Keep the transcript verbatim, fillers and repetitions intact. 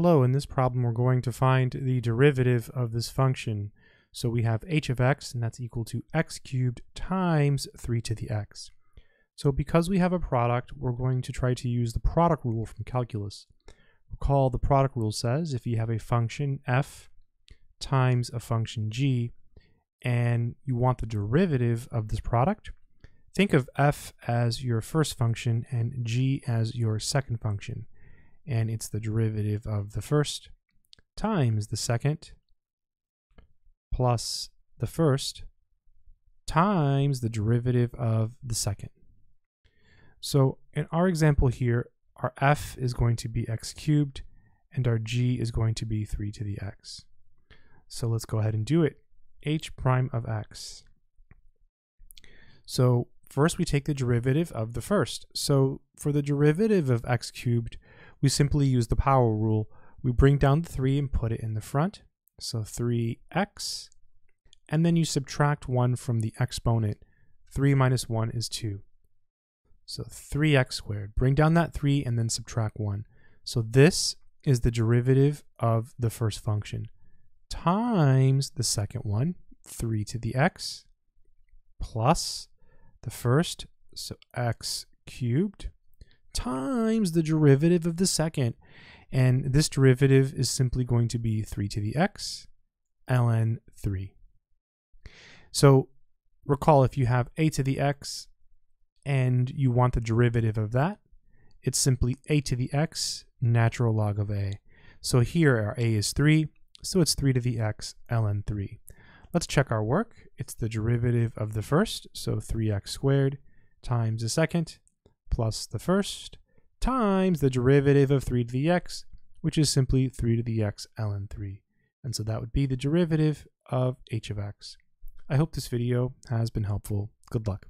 Hello, in this problem we're going to find the derivative of this function. So we have h of x, and that's equal to x cubed times three to the x. So because we have a product, we're going to try to use the product rule from calculus. Recall the product rule says if you have a function f times a function g, and you want the derivative of this product, think of f as your first function and g as your second function. And it's the derivative of the first times the second plus the first times the derivative of the second. So in our example here, our f is going to be x cubed and our g is going to be three to the x. So let's go ahead and do it. H prime of x. So first we take the derivative of the first. So for the derivative of x cubed, we simply use the power rule. We bring down the three and put it in the front. So three x, and then you subtract one from the exponent. three minus one is two. So three x squared. Bring down that three and then subtract one. So this is the derivative of the first function times the second one, three to the x, plus the first, so x cubed, times the derivative of the second, and this derivative is simply going to be three to the x ln three. So recall, if you have a to the x and you want the derivative of that, it's simply a to the x natural log of a. So here our a is three, so it's three to the x ln three. Let's check our work. It's the derivative of the first, so three x squared times the second plus the first times the derivative of three to the x, which is simply three to the x ln three. And so that would be the derivative of h of x. I hope this video has been helpful. Good luck.